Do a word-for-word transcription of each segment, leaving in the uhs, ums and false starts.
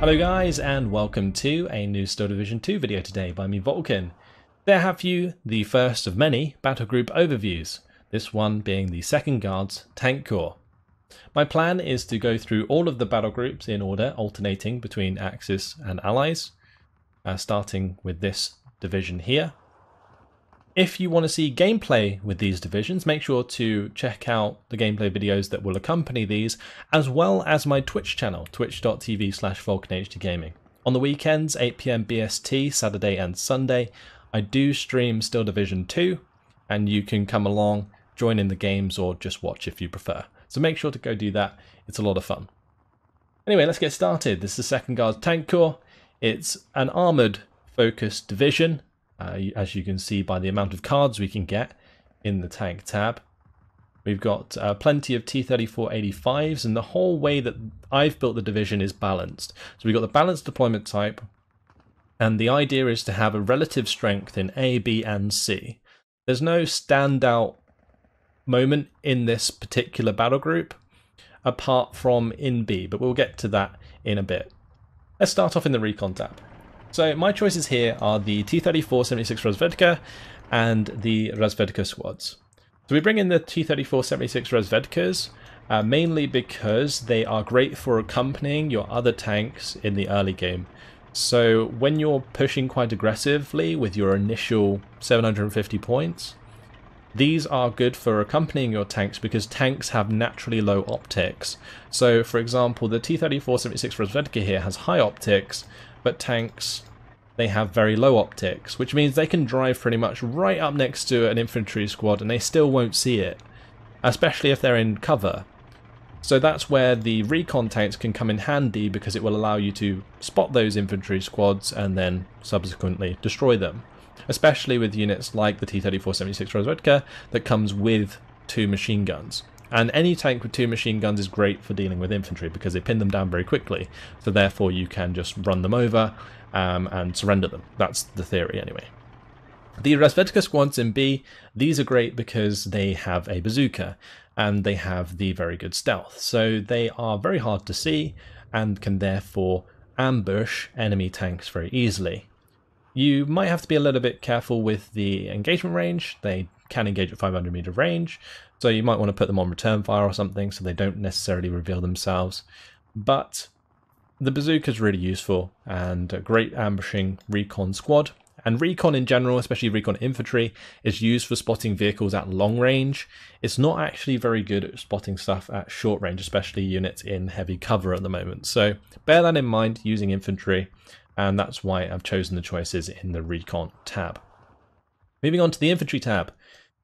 Hello guys, and welcome to a new Steel Division two video today by me, Vulcan. There have you the first of many battle group overviews, this one being the second Guards Tank Corps. My plan is to go through all of the battle groups in order, alternating between Axis and Allies, uh, starting with this division here. If you want to see gameplay with these divisions, make sure to check out the gameplay videos that will accompany these, as well as my Twitch channel, twitch dot t v slash vulcan h d gaming. On the weekends, eight p m B S T, Saturday and Sunday, I do stream Steel Division two, and you can come along, join in the games, or just watch if you prefer. So make sure to go do that, it's a lot of fun. Anyway, let's get started. This is the second Guards Tank Corps. It's an armoured-focused division. Uh, as you can see by the amount of cards we can get in the tank tab. We've got uh, plenty of T thirty-four eighty-fives, and the whole way that I've built the division is balanced. So we've got the balanced deployment type, and the idea is to have a relative strength in A, B, and C. There's no standout moment in this particular battle group, apart from in B, but we'll get to that in a bit. Let's start off in the recon tab. So my choices here are the T thirty-four seventy-six Razvedka and the Razvedka squads. So we bring in the T thirty-four seventy-six Razvedkas uh, mainly because they are great for accompanying your other tanks in the early game. So when you're pushing quite aggressively with your initial seven hundred fifty points, these are good for accompanying your tanks because tanks have naturally low optics. So for example, the T thirty-four seventy-six Razvedka here has high optics, but tanks, they have very low optics, which means they can drive pretty much right up next to an infantry squad and they still won't see it, especially if they're in cover. So that's where the recon tanks can come in handy because it will allow you to spot those infantry squads and then subsequently destroy them, especially with units like the T thirty-four seventy-six Razvedka that comes with two machine guns. And any tank with two machine guns is great for dealing with infantry because they pin them down very quickly. So therefore you can just run them over um, and surrender them. That's the theory anyway. The Razvedka squads in B, these are great because they have a bazooka and they have the very good stealth. So they are very hard to see and can therefore ambush enemy tanks very easily. You might have to be a little bit careful with the engagement range. They can engage at five hundred meter range. So you might want to put them on return fire or something so they don't necessarily reveal themselves. But the bazooka is really useful and a great ambushing recon squad. And recon in general, especially recon infantry, is used for spotting vehicles at long range. It's not actually very good at spotting stuff at short range, especially units in heavy cover at the moment. So bear that in mind using infantry, and that's why I've chosen the choices in the recon tab. Moving on to the infantry tab.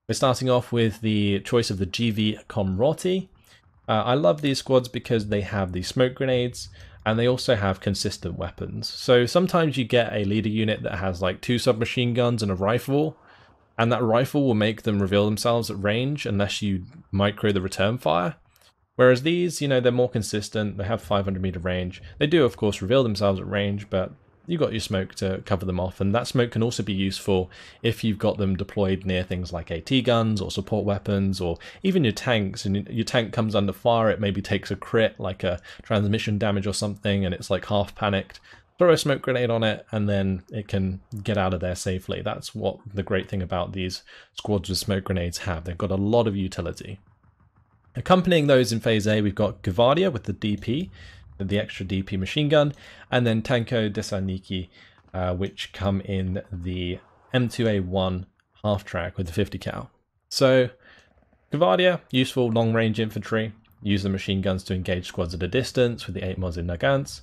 We're starting off with the choice of the Gv Komroty. Uh, I love these squads because they have the smoke grenades and they also have consistent weapons. So sometimes you get a leader unit that has like two submachine guns and a rifle, and that rifle will make them reveal themselves at range unless you micro the return fire. Whereas these, you know, they're more consistent, they have five hundred meter range. They do of course reveal themselves at range, but you've got your smoke to cover them off, and that smoke can also be useful if you've got them deployed near things like AT guns or support weapons or even your tanks, and your tank comes under fire, it maybe takes a crit like a transmission damage or something and it's like half panicked. Throw a smoke grenade on it and then it can get out of there safely. That's what the great thing about these squads with smoke grenades have. They've got a lot of utility. Accompanying those in phase A, we've got Gvardia with the D P, the extra D P machine gun, and then Tanko Desaniki, uh, which come in the M two A one half track with the fifty cal. So Gvardia, useful long range infantry, use the machine guns to engage squads at a distance with the eight mods in Nagants,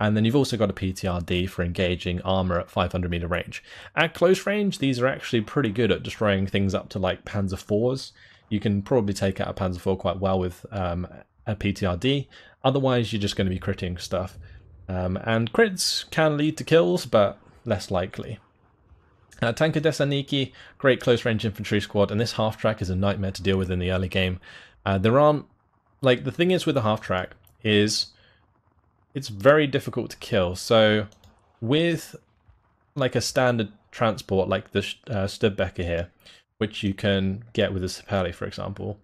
and then you've also got a P T R D for engaging armor at five hundred meter range. At close range, these are actually pretty good at destroying things up to like Panzer fours. You can probably take out a Panzer four quite well with um, a P T R D. Otherwise, you're just going to be critting stuff. Um, and crits can lead to kills, but less likely. Uh, Tanko Desaniki, great close-range infantry squad, and this half-track is a nightmare to deal with in the early game. Uh, there aren't... Like, the thing is with the half-track is it's very difficult to kill. So with, like, a standard transport, like the uh, Studebaker here, which you can get with the Sapeli, for example,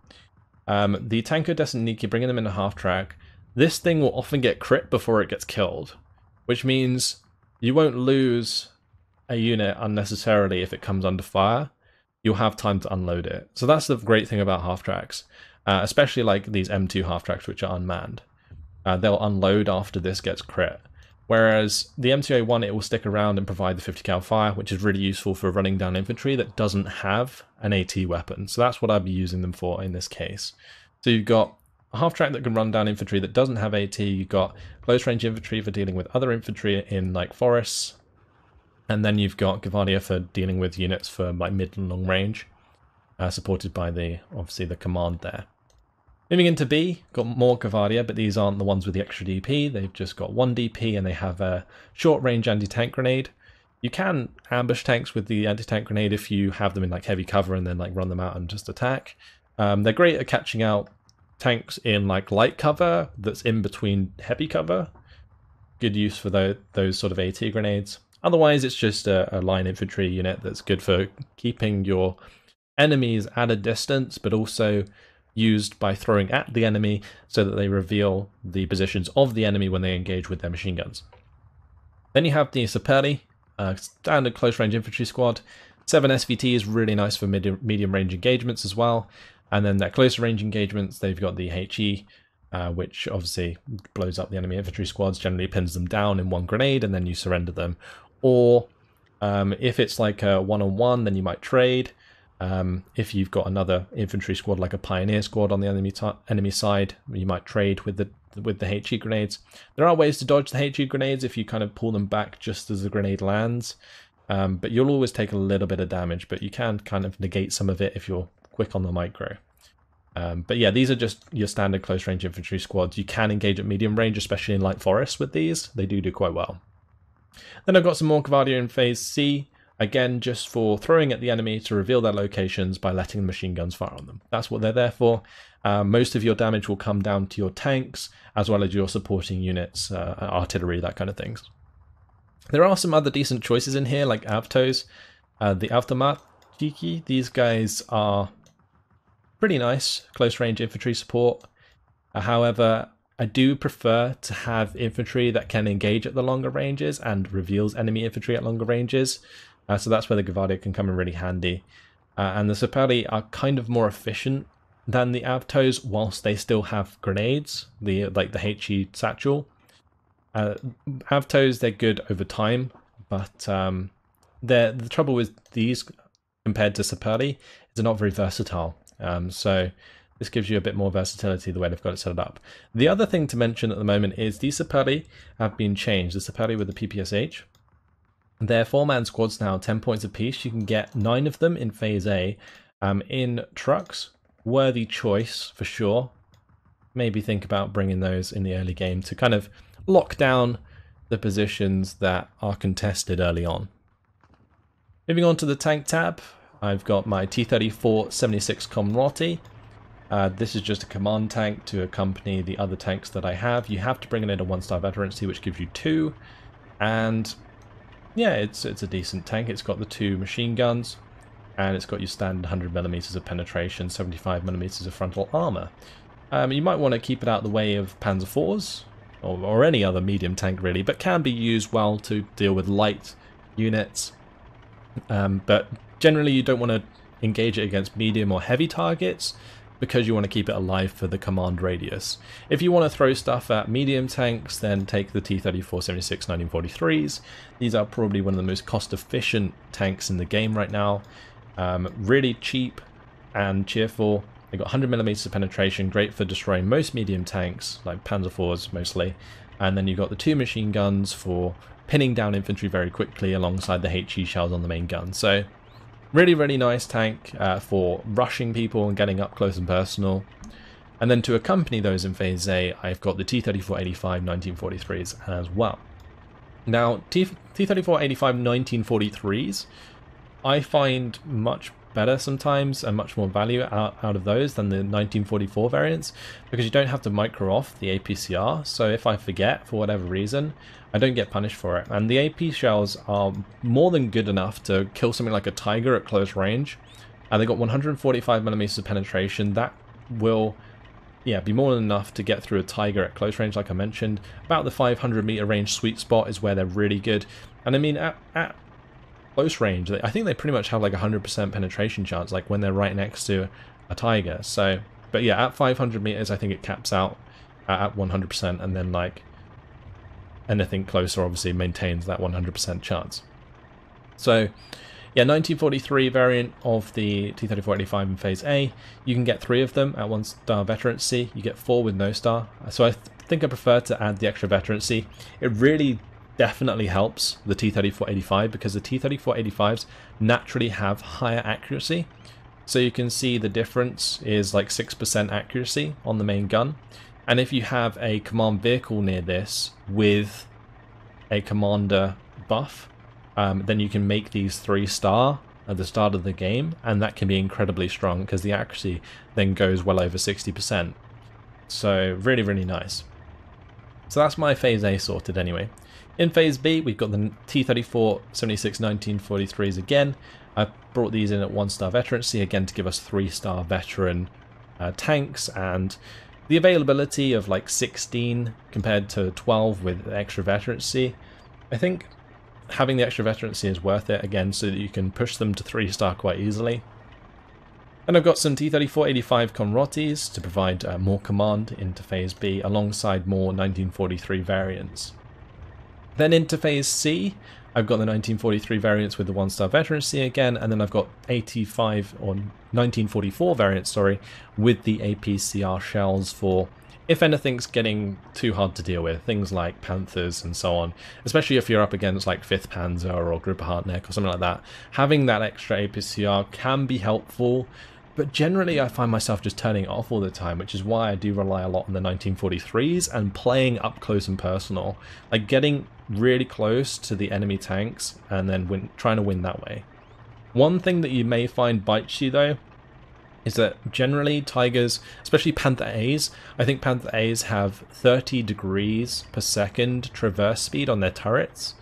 um, the Tanko Desaniki, bringing them in a half-track, this thing will often get crit before it gets killed. which means you won't lose a unit unnecessarily if it comes under fire. You'll have time to unload it. So that's the great thing about half-tracks, uh, especially like these M two half-tracks, which are unmanned. Uh, they'll unload after this gets crit. Whereas the M two A one, it will stick around and provide the fifty cal fire, which is really useful for running down infantry that doesn't have an AT weapon. So that's what I'd be using them for in this case. So you've got a half-track that can run down infantry that doesn't have AT, you've got close-range infantry for dealing with other infantry in like forests, and then you've got Gvardia for dealing with units for like mid and long range, uh, supported by the obviously the command there. Moving into B, got more Gvardia, but these aren't the ones with the extra D P. They've just got one D P and they have a short-range anti-tank grenade. You can ambush tanks with the anti-tank grenade if you have them in like heavy cover and then like run them out and just attack. Um, they're great at catching out tanks in like light cover that's in between heavy cover. Good use for the, those sort of AT grenades. Otherwise, it's just a, a line infantry unit that's good for keeping your enemies at a distance, but also used by throwing at the enemy so that they reveal the positions of the enemy when they engage with their machine guns. Then you have the Sapeli, uh, standard close-range infantry squad. seven S V T is really nice for mid medium-range engagements as well. And then their closer-range engagements, they've got the HE, uh, which obviously blows up the enemy infantry squads, generally pins them down in one grenade, and then you surrender them. Or um, if it's like a one-on-one, then you might trade. Um, if you've got another infantry squad, like a pioneer squad on the enemy enemy side, you might trade with the with the HE grenades. There are ways to dodge the HE grenades if you kind of pull them back just as the grenade lands, um, but you'll always take a little bit of damage, but you can kind of negate some of it if you're quick on the micro. Um, but yeah, these are just your standard close-range infantry squads. You can engage at medium range, especially in light forests with these. They do do quite well. Then I've got some more Gvardia in phase C. Again, just for throwing at the enemy to reveal their locations by letting the machine guns fire on them. That's what they're there for. Uh, most of your damage will come down to your tanks, as well as your supporting units, uh, artillery, that kind of things. There are some other decent choices in here, like Avtos, uh, the Avtomatiki. These guys are pretty nice, close-range infantry support. Uh, however, I do prefer to have infantry that can engage at the longer ranges and reveals enemy infantry at longer ranges. Uh, so that's where the Gvardia can come in really handy. Uh, and the Sapeli are kind of more efficient than the Avtos whilst they still have grenades, the like the HE satchel. Uh, Avtos, they're good over time, but um, the trouble with these compared to Sapeli is they're not very versatile. Um, so this gives you a bit more versatility the way they've got it set up. The other thing to mention at the moment is these Sapeli have been changed, the Sapeli with the P P S H. They're four-man squads now, ten points apiece. You can get nine of them in Phase A um, in trucks. Worthy choice, for sure. Maybe think about bringing those in the early game to kind of lock down the positions that are contested early on. Moving on to the tank tab, I've got my T thirty-four seventy-six Komroty. Uh, this is just a command tank to accompany the other tanks that I have. You have to bring it in a one-star veterancy, which gives you two. And yeah, it's it's a decent tank. It's got the two machine guns, and it's got your standard one hundred millimeters of penetration, seventy-five millimeters of frontal armor. Um, you might want to keep it out of the way of Panzer fours, or, or any other medium tank really, but can be used well to deal with light units. Um, but generally you don't want to engage it against medium or heavy targets, because you want to keep it alive for the command radius. If you want to throw stuff at medium tanks, then take the T thirty-four seventy-six nineteen forty-threes. These are probably one of the most cost-efficient tanks in the game right now. Um, really cheap and cheerful. They've got one hundred millimeters of penetration, great for destroying most medium tanks, like Panzer fours mostly. And then you've got the two machine guns for pinning down infantry very quickly alongside the HE shells on the main gun. So really, really nice tank uh, for rushing people and getting up close and personal. And then to accompany those in Phase A, I've got the T thirty-four eighty-five nineteen forty-threes as well. Now, T thirty-four eighty-five nineteen forty-threes, I find much better sometimes and much more value out, out of those than the nineteen forty-four variants, because you don't have to micro off the A P C R. So if I forget for whatever reason, I don't get punished for it. And the A P shells are more than good enough to kill something like a tiger at close range. And they got one hundred forty-five millimeters of penetration. That will yeah, be more than enough to get through a Tiger at close range, like I mentioned. About the five hundred meter range sweet spot is where they're really good. And I mean, at, at close range, I think they pretty much have like one hundred percent penetration chance, like when they're right next to a Tiger. So, but yeah, at five hundred meters, I think it caps out at one hundred percent, and then like anything closer obviously maintains that one hundred percent chance. So yeah, nineteen forty-three variant of the T thirty-four eighty-five in Phase A. You can get three of them at one star veterancy. You get four with no star. So I th think I prefer to add the extra veterancy. It really definitely helps the T thirty-four eighty-five because the T thirty-four eighty-fives naturally have higher accuracy. So you can see the difference is like six percent accuracy on the main gun. And if you have a command vehicle near this with a commander buff, um, then you can make these three star at the start of the game, and that can be incredibly strong because the accuracy then goes well over sixty percent. So really, really nice. So that's my Phase A sorted anyway. In Phase B, we've got the T thirty-four seventy-six nineteen forty-threes again. I brought these in at one star veterancy again to give us three star veteran uh, tanks, and the availability of like sixteen compared to twelve with extra veterancy. I think having the extra veterancy is worth it again so that you can push them to three star quite easily. And I've got some T thirty-four eighty-five Komrotys to provide uh, more command into Phase B alongside more nineteen forty-three variants. Then into Phase C, I've got the nineteen forty-three variants with the one star veterancy again, and then I've got eighty-five or nineteen forty-four variants, sorry, with the A P C R shells for if anything's getting too hard to deal with, things like Panthers and so on, especially if you're up against like fifth Panzer or Gruppe Hartnäck or something like that. Having that extra A P C R can be helpful, but generally I find myself just turning it off all the time, which is why I do rely a lot on the nineteen forty-threes and playing up close and personal, like getting really close to the enemy tanks and then win, trying to win that way. One thing that you may find bites you though is that generally Tigers, especially Panther A's, I think Panther A's have thirty degrees per second traverse speed on their turrets,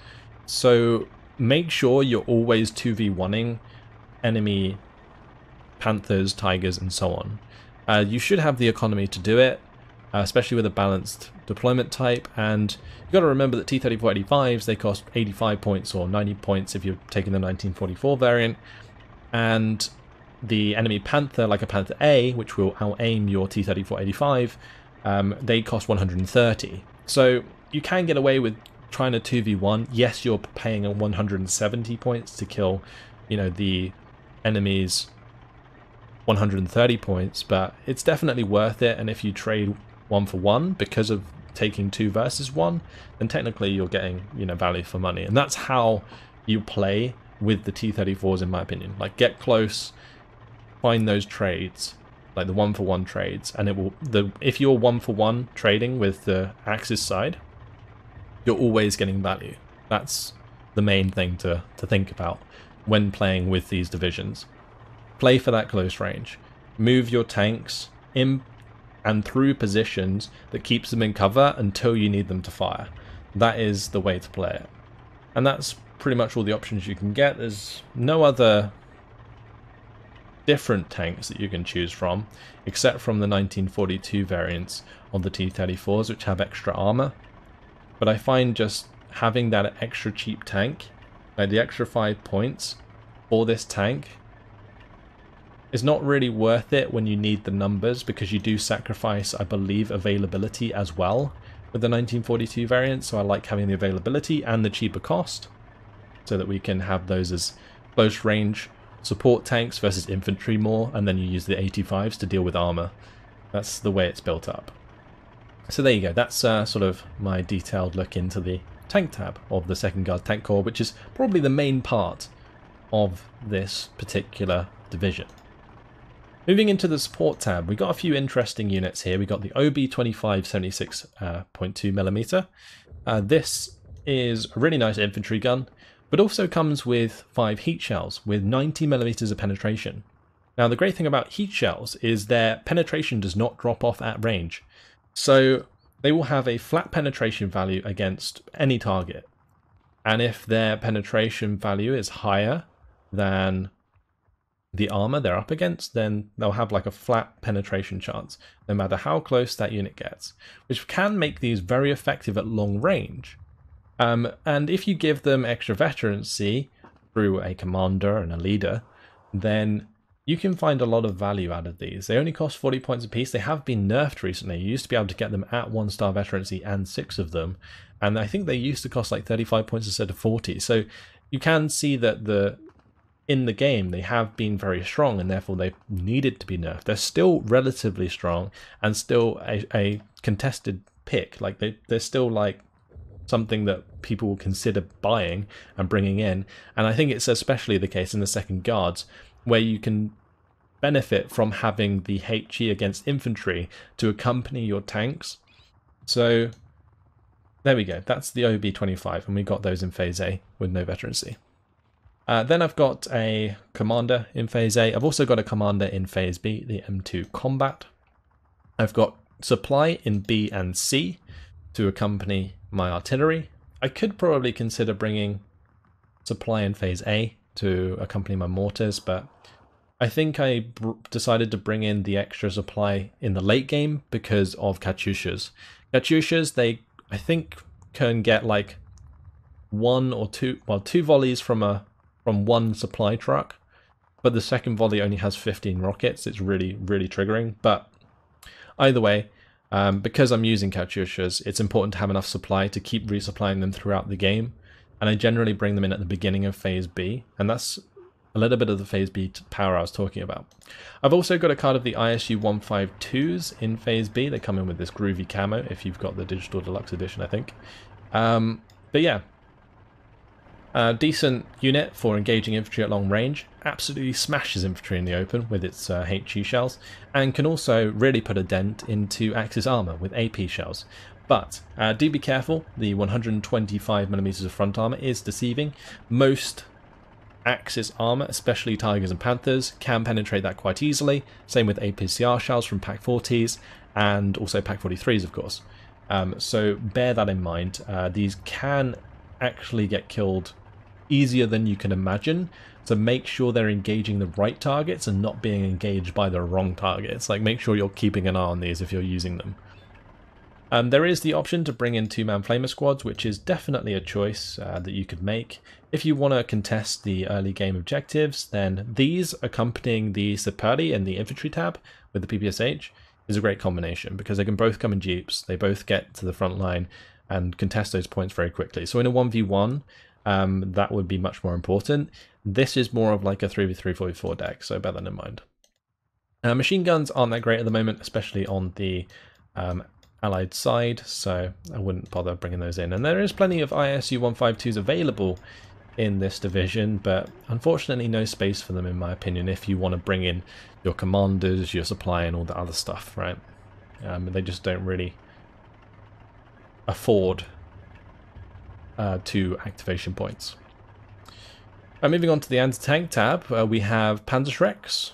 so make sure you're always two v one-ing enemy Panthers, Tigers and so on. Uh, you should have the economy to do it, uh, especially with a balanced deployment type, and you've got to remember that T thirty-four eighty-fives, they cost eighty-five points or ninety points if you're taking the nineteen forty-four variant, and the enemy Panther, like a Panther A, which will out-aim your T thirty-four eighty-five, um, they cost one hundred thirty. So you can get away with trying a two v one. Yes, you're paying one hundred seventy points to kill, you know, the enemy's one hundred thirty points, but it's definitely worth it. And if you trade one for one because of taking two versus one, then technically you're getting, you know, value for money. And that's how you play with the T thirty-fours, in my opinion. Like, get close, find those trades, like the one for one trades, and it will. The if you're one for one trading with the Axis side, you're always getting value. That's the main thing to to think about when playing with these divisions. Play for that close range, move your tanks in and through positions that keeps them in cover until you need them to fire. That is the way to play it, and that's pretty much all the options you can get. There's no other different tanks that you can choose from except from the nineteen forty-two variants of the T thirty-fours, which have extra armor, but I find just having that extra cheap tank, like the extra five points for this tank, it's not really worth it when you need the numbers, because you do sacrifice, I believe, availability as well with the nineteen forty-two variant. So I like having the availability and the cheaper cost so that we can have those as close range support tanks versus infantry more, and then you use the eighty-fives to deal with armor. That's the way it's built up. So there you go, that's uh, sort of my detailed look into the tank tab of the second Guards Tank Corps, which is probably the main part of this particular division. Moving into the support tab, we got a few interesting units here. We got the O B twenty-five seventy-six point two millimeter. Uh, this is a really nice infantry gun, but also comes with five heat shells with ninety millimeters of penetration. Now, the great thing about heat shells is their penetration does not drop off at range, so they will have a flat penetration value against any target. And if their penetration value is higher than the armor they're up against, then they'll have like a flat penetration chance, no matter how close that unit gets, which can make these very effective at long range. Um, and if you give them extra veterancy through a commander and a leader, then you can find a lot of value out of these. They only cost forty points apiece. They have been nerfed recently. You used to be able to get them at one star veterancy and six of them. And I think they used to cost like thirty-five points instead of forty. So you can see that the in the game they have been very strong, and therefore they needed to be nerfed. They're still relatively strong and still a, a contested pick. Like they, they're still like something that people will consider buying and bringing in. And I think it's especially the case in the second guards, where you can benefit from having the HE against infantry to accompany your tanks. So there we go, that's the O B twenty-five, and we got those in phase A with no veterancy. Uh, then I've got a commander in phase A. I've also got a commander in phase B, the M two combat. I've got supply in B and C to accompany my artillery. I could probably consider bringing supply in phase A to accompany my mortars, but I think I decided to bring in the extra supply in the late game because of Katyushas. Katyushas, they, I think, can get like one or two, well, two volleys from a from one supply truck, but the second volley only has fifteen rockets. It's really, really triggering. But either way, um, because I'm using Katyushas, it's important to have enough supply to keep resupplying them throughout the game. And I generally bring them in at the beginning of phase B, and that's a little bit of the phase B power I was talking about. I've also got a card of the I S U one fifty-twos in phase B. They come in with this groovy camo if you've got the digital deluxe edition, I think. Um, but yeah, a decent unit for engaging infantry at long range. Absolutely smashes infantry in the open with its uh, HE shells, and can also really put a dent into Axis armor with A P shells. But uh, do be careful, the one hundred twenty-five millimeters of front armor is deceiving. Most Axis armor, especially Tigers and Panthers, can penetrate that quite easily. Same with A P C R shells from Pac forties and also Pac forty-threes, of course. Um, so bear that in mind. Uh, these can actually get killed easier than you can imagine. So make sure they're engaging the right targets and not being engaged by the wrong targets. Like, make sure you're keeping an eye on these if you're using them. Um, there is the option to bring in two-man flamer squads, which is definitely a choice uh, that you could make. If you want to contest the early game objectives, then these accompanying the Sapeli and the infantry tab with the P P S H is a great combination, because they can both come in jeeps, they both get to the front line and contest those points very quickly. So in a one v one, um, that would be much more important. This is more of like a three v three, four v four deck, so bear that in mind. Uh, machine guns aren't that great at the moment, especially on the um, Allied side, so I wouldn't bother bringing those in. And there is plenty of I S U one fifty-twos available in this division, but unfortunately no space for them, in my opinion, if you want to bring in your commanders, your supply, and all the other stuff, right? Um, they just don't really afford uh, two activation points. Uh, moving on to the anti-tank tab, uh, we have Panzerschrecks.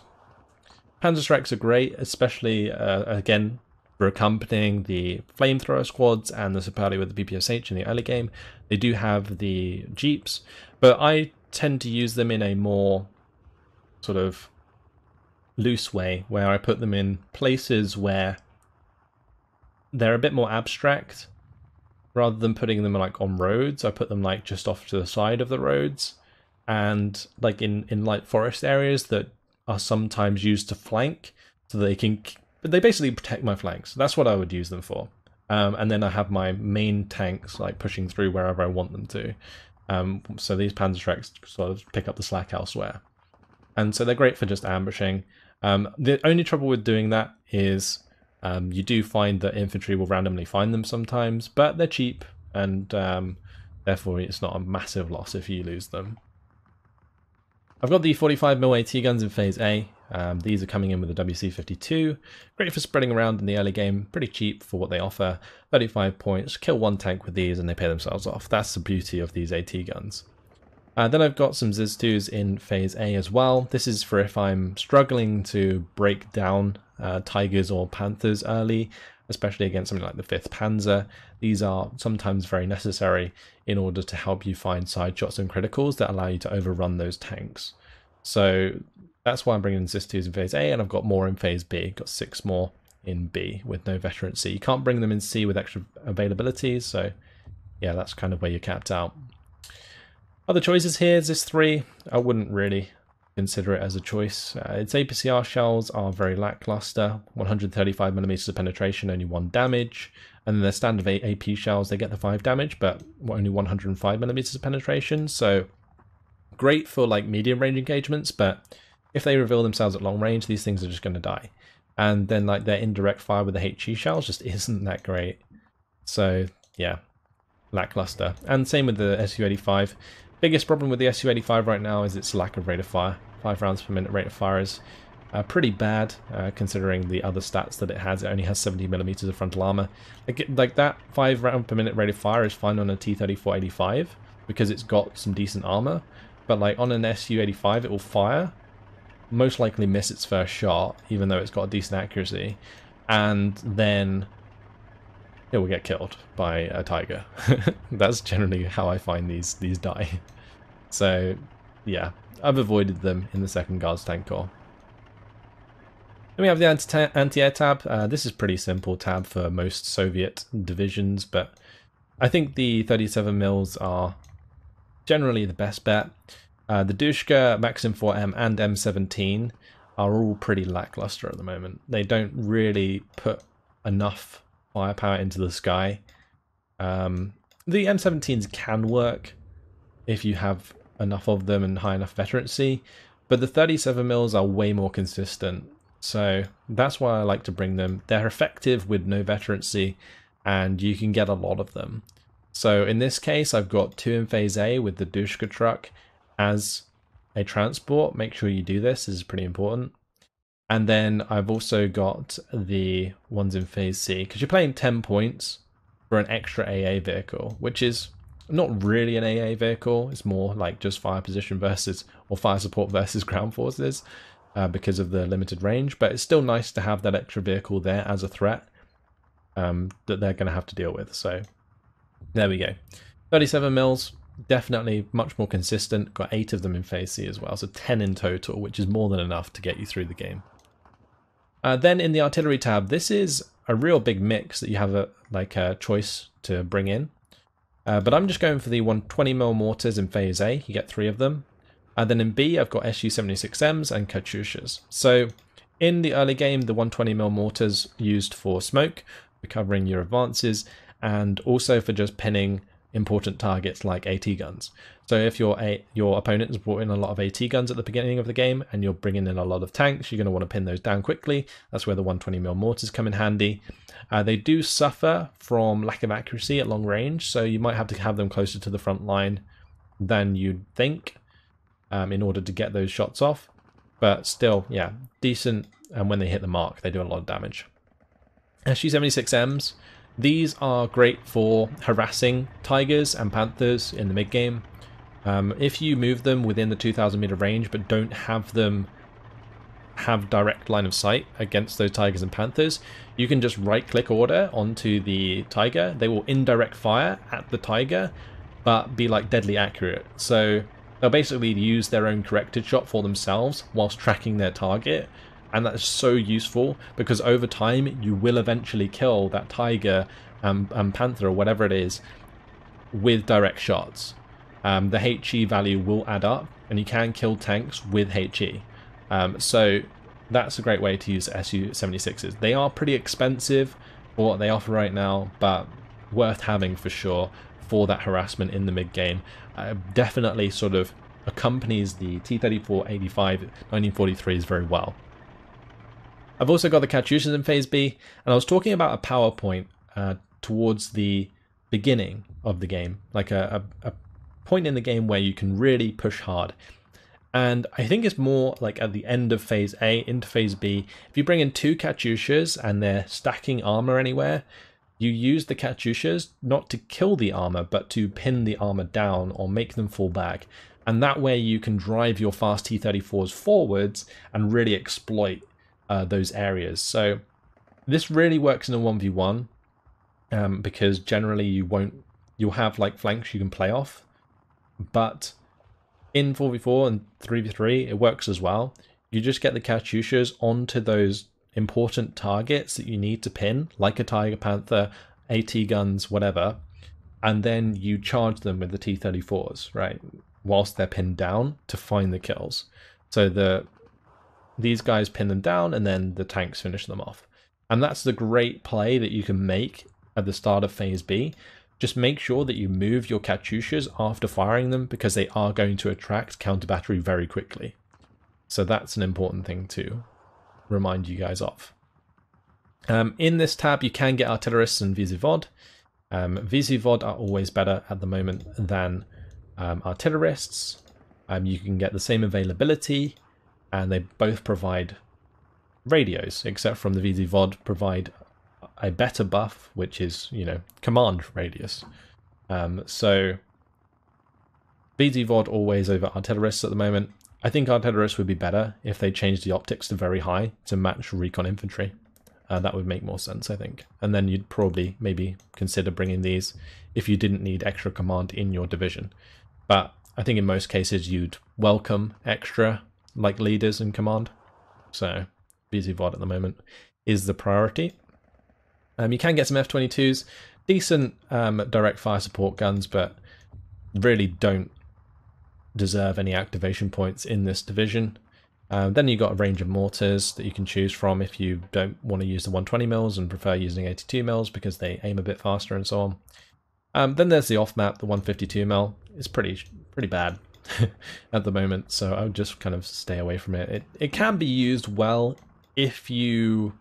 Panzerschrecks are great, especially, uh, again, for accompanying the flamethrower squads and the Sapeli with the P P S H in the early game. They do have the jeeps, but I tend to use them in a more sort of loose way, where I put them in places where they're a bit more abstract. Rather than putting them like on roads, I put them like just off to the side of the roads, and like in, in light forest areas that are sometimes used to flank, so they can... They basically protect my flanks. That's what I would use them for. Um, and then I have my main tanks like pushing through wherever I want them to. Um, so these Panzerschrecks sort of pick up the slack elsewhere. And so they're great for just ambushing. Um, the only trouble with doing that is um, you do find that infantry will randomly find them sometimes, but they're cheap, and um, therefore it's not a massive loss if you lose them. I've got the forty-five millimeter AT guns in phase A. Um, these are coming in with a W C fifty-two, great for spreading around in the early game, pretty cheap for what they offer, thirty-five points, kill one tank with these and they pay themselves off. That's the beauty of these AT guns. Uh, then I've got some Zis twos in phase A as well. This is for if I'm struggling to break down uh, Tigers or Panthers early, especially against something like the fifth Panzer. These are sometimes very necessary in order to help you find side shots and criticals that allow you to overrun those tanks. So That's why I'm bringing Zis twos in phase A, and I've got more in phase B. Got six more in B with no veteran C. You can't bring them in C with extra availabilities, so yeah, that's kind of where you're capped out. Other choices here, Zis three, I wouldn't really consider it as a choice. Uh, its A P C R shells are very lackluster, one hundred thirty-five millimeters of penetration, only one damage, and their standard A P shells, they get the five damage, but only one hundred five millimeters of penetration, so great for like medium range engagements, but if they reveal themselves at long range, these things are just going to die. And then like their indirect fire with the HE shells just isn't that great. So yeah, lackluster. And same with the S U eighty-five. Biggest problem with the S U eighty-five right now is its lack of rate of fire. Five rounds per minute rate of fire is uh, pretty bad uh, considering the other stats that it has. It only has seventy millimeters of frontal armor. Like, like that five round per minute rate of fire is fine on a T thirty-four eighty-five because it's got some decent armor. But like on an S U eighty-five, it will fire, most likely miss its first shot, even though it's got a decent accuracy, and then it will get killed by a tiger. That's generally how I find these these die. So yeah, I've avoided them in the second Guards Tank Corps. Then we have the anti-air anti tab. Uh, this is pretty simple tab for most Soviet divisions, but I think the thirty-seven mils are generally the best bet. Uh, the Dushka, Maxim four M, and M seventeen are all pretty lackluster at the moment. They don't really put enough firepower into the sky. Um, the M seventeens can work if you have enough of them and high enough veterancy, but the thirty-seven mils are way more consistent. So that's why I like to bring them. They're effective with no veterancy, and you can get a lot of them. So in this case, I've got two in phase A with the Dushka truck as a transport. Make sure you do this, this is pretty important. And then I've also got the ones in phase C, because you're playing ten points for an extra A A vehicle, which is not really an A A vehicle, it's more like just fire position versus, or fire support versus ground forces, uh, because of the limited range, but it's still nice to have that extra vehicle there as a threat um, that they're going to have to deal with. So there we go. thirty-seven mils. Definitely much more consistent. Got eight of them in phase C as well, so ten in total, which is more than enough to get you through the game. Uh, then in the artillery tab, this is a real big mix that you have a like a choice to bring in. Uh, but I'm just going for the one hundred twenty mil mortars in phase A. You get three of them. And then in B, I've got S U seventy-six Ms and Katyushas. So in the early game, the one hundred twenty mil mortars used for smoke, for covering your advances, and also for just pinning important targets like AT guns. So if your a your opponent has brought in a lot of AT guns at the beginning of the game and you're bringing in a lot of tanks, you're going to want to pin those down quickly. That's where the one hundred twenty mil mortars come in handy. Uh, they do suffer from lack of accuracy at long range, so you might have to have them closer to the front line than you'd think um, in order to get those shots off, but still, yeah, decent, and when they hit the mark, they do a lot of damage. S U seventy-six Ms, these are great for harassing tigers and panthers in the mid game. Um, if you move them within the two thousand meter range but don't have them have direct line of sight against those tigers and panthers, you can just right click order onto the tiger. They will indirect fire at the tiger but be like deadly accurate. So they'll basically use their own corrected shot for themselves whilst tracking their target. And that is so useful because over time you will eventually kill that tiger and, and panther or whatever it is with direct shots. Um, the HE value will add up and you can kill tanks with HE. Um, so that's a great way to use S U seventy-sixes. They are pretty expensive for what they offer right now, but worth having for sure for that harassment in the mid game. Uh, definitely sort of accompanies the T thirty-four eighty-five nineteen forty-threes very well. I've also got the Katyushas in phase B, and I was talking about a PowerPoint uh, towards the beginning of the game, like a, a, a point in the game where you can really push hard. And I think it's more like at the end of phase A into phase B. If you bring in two Katyushas and they're stacking armor anywhere, you use the Katyushas not to kill the armor, but to pin the armor down or make them fall back. And that way you can drive your fast T thirty-fours forwards and really exploit Uh, those areas. So this really works in a one v one um, because generally you won't you'll have like flanks you can play off, but in four v four and three v three it works as well. you just get the Katyushas onto those important targets that you need to pin, like a Tiger Panther, AT guns, whatever, and then you charge them with the T thirty-fours, right, whilst they're pinned down to find the kills. So the these guys pin them down and then the tanks finish them off. And that's the great play that you can make at the start of phase B. Just make sure that you move your Katyushas after firing them, because they are going to attract counter battery very quickly. So that's an important thing to remind you guys of. Um, in this tab, you can get artillerists and visivod. Um, visivod are always better at the moment than um, artillerists. Um, you can get the same availability, and they both provide radios, except from the visivod provide a better buff, which is, you know, command radius. Um, so visivod always over artillerists at the moment. I think artillerists would be better if they changed the optics to very high to match recon infantry. Uh, that would make more sense, I think. And then you'd probably maybe consider bringing these if you didn't need extra command in your division. But I think in most cases you'd welcome extra, like, leaders in command. So visivod at the moment is the priority. Um, you can get some F twenty-twos, decent um, direct fire support guns, but really don't deserve any activation points in this division. Um, then you've got a range of mortars that you can choose from if you don't want to use the one twenty mils and prefer using eighty-two mils because they aim a bit faster and so on. Um, then there's the off-map, the one fifty-two mil. It's pretty pretty bad at the moment, so I would just kind of stay away from it. It, it can be used well if you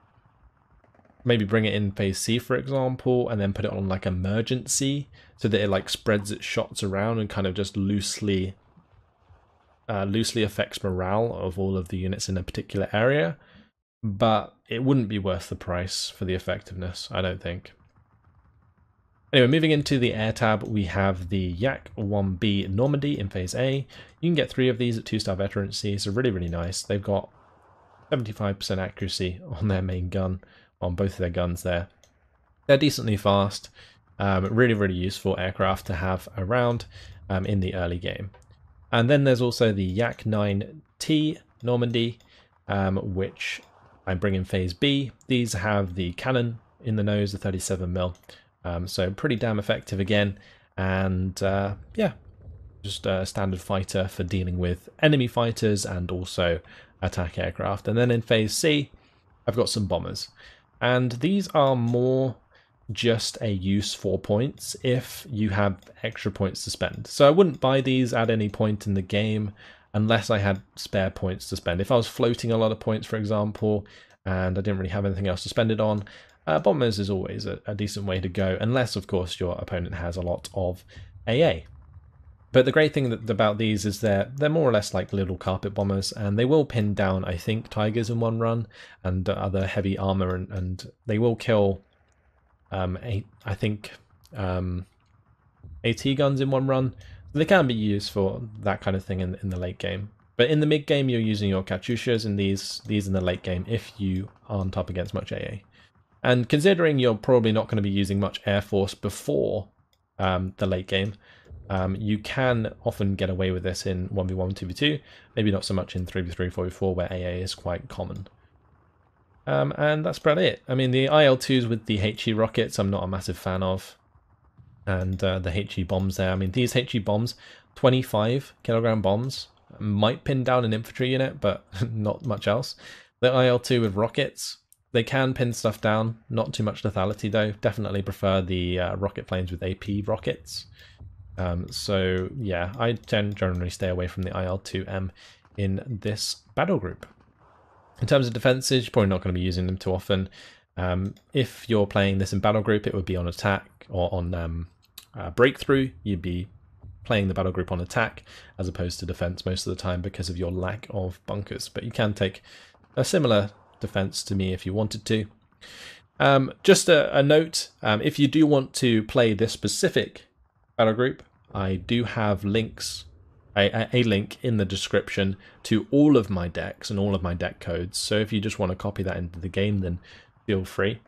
maybe bring it in phase C, for example, and then put it on like emergency so that it like spreads its shots around and kind of just loosely uh, loosely affects morale of all of the units in a particular area. But it wouldn't be worth the price for the effectiveness, I don't think. Anyway, moving into the air tab, we have the Yak one B Normandy in phase A. You can get three of these at two star veterancy, so really, really nice. They've got seventy-five percent accuracy on their main gun, on both of their guns there. They're decently fast, um, really, really useful aircraft to have around um, in the early game. And then there's also the Yak nine T Normandy, um, which I bring in phase B. These have the cannon in the nose, the thirty-seven mil, um, so pretty damn effective again. And uh, yeah, just a standard fighter for dealing with enemy fighters and also attack aircraft. And then in phase C, I've got some bombers. And these are more just a use for points if you have extra points to spend. So I wouldn't buy these at any point in the game unless I had spare points to spend. If I was floating a lot of points, for example, and I didn't really have anything else to spend it on, uh, bombers is always a, a decent way to go, unless, of course, your opponent has a lot of A A. But the great thing that, about these is they're, they're more or less like little carpet bombers, and they will pin down, I think, Tigers in one run and other heavy armor, and, and they will kill, um, eight, I think, um, AT guns in one run. They can be used for that kind of thing in, in the late game. But in the mid game, you're using your Katyushas and these, these in the late game if you aren't up against much A A. And considering you're probably not going to be using much Air Force before um, the late game, Um, you can often get away with this in one v one, two v two, maybe not so much in three v three, four v four, where A A is quite common. Um, and that's about it. I mean, the I L twos with the HE rockets, I'm not a massive fan of. And uh, the HE bombs there. I mean, these HE bombs, twenty-five kilogram bombs, might pin down an infantry unit, but not much else. The I L two with rockets, they can pin stuff down. Not too much lethality, though. Definitely prefer the uh, rocket planes with A P rockets. Um, so yeah, I tend generally stay away from the I L two M in this battle group. In terms of defenses, you're probably not going to be using them too often. Um, if you're playing this in battle group, it would be on attack or on um, uh, breakthrough. You'd be playing the battle group on attack as opposed to defense most of the time because of your lack of bunkers. But you can take a similar defense to me if you wanted to. Um, just a, a note, um, if you do want to play this specific battle group, I do have links, a, a link in the description to all of my decks and all of my deck codes. So if you just want to copy that into the game, then feel free.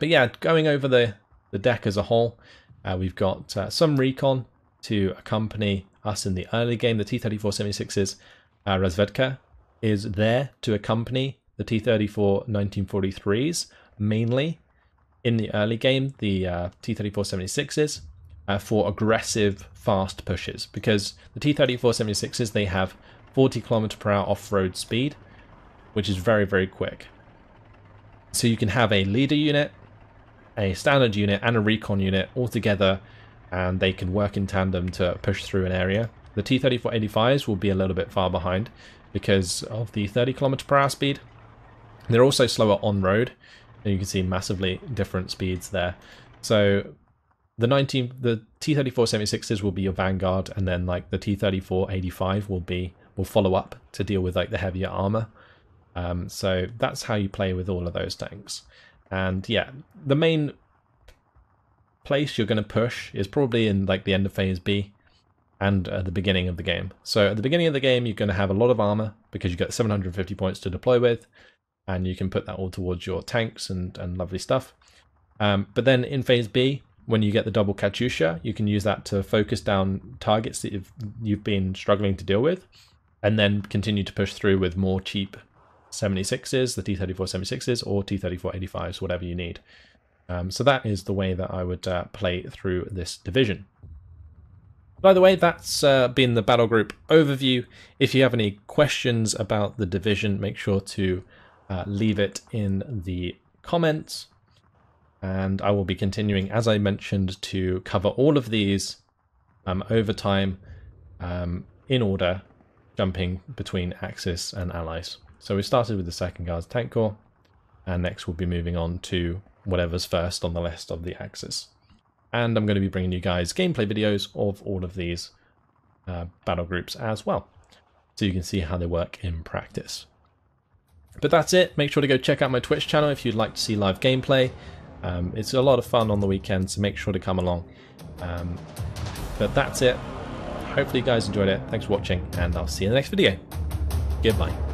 But yeah, going over the, the deck as a whole, uh, we've got uh, some recon to accompany us in the early game. The T thirty-four seventy-sixes, uh, Razvedka, is there to accompany the T thirty-four nineteen forty-threes, mainly in the early game, the uh, T thirty-four seventy-sixes, uh, for aggressive fast pushes, because the T thirty-four seventy-sixes, they have forty kilometers per hour off-road speed, which is very, very quick. So you can have a leader unit, a standard unit, and a recon unit all together, and they can work in tandem to push through an area. The T thirty-four eighty-fives will be a little bit far behind because of the thirty kilometers per hour speed. They're also slower on road, and you can see massively different speeds there. So the nineteen, the T thirty-four seventy-sixes will be your vanguard, and then like the T thirty-four eighty-five will be will follow up to deal with like the heavier armor. Um, so that's how you play with all of those tanks. And yeah, the main place you're going to push is probably in like the end of phase B and at the beginning of the game. So at the beginning of the game, you're going to have a lot of armor because you've got seven hundred fifty points to deploy with, and you can put that all towards your tanks and, and lovely stuff. Um, but then in phase B, when you get the double Katyusha, you can use that to focus down targets that you've, you've been struggling to deal with, and then continue to push through with more cheap seventy-sixes, the T thirty-four seventy-sixes or T thirty-four eighty-fives, whatever you need. Um, so that is the way that I would uh, play through this division. By the way, that's uh, been the battle group overview. If you have any questions about the division, make sure to uh, leave it in the comments. And I will be continuing, as I mentioned, to cover all of these um, over time um, in order, jumping between Axis and Allies. So we started with the second Guards Tank Corps, and next we'll be moving on to whatever's first on the list of the Axis. And I'm going to be bringing you guys gameplay videos of all of these uh, battle groups as well, so you can see how they work in practice. But that's it. Make sure to go check out my Twitch channel if you'd like to see live gameplay. Um, it's a lot of fun on the weekend, so make sure to come along. Um, but that's it. Hopefully you guys enjoyed it. Thanks for watching, and I'll see you in the next video. Goodbye.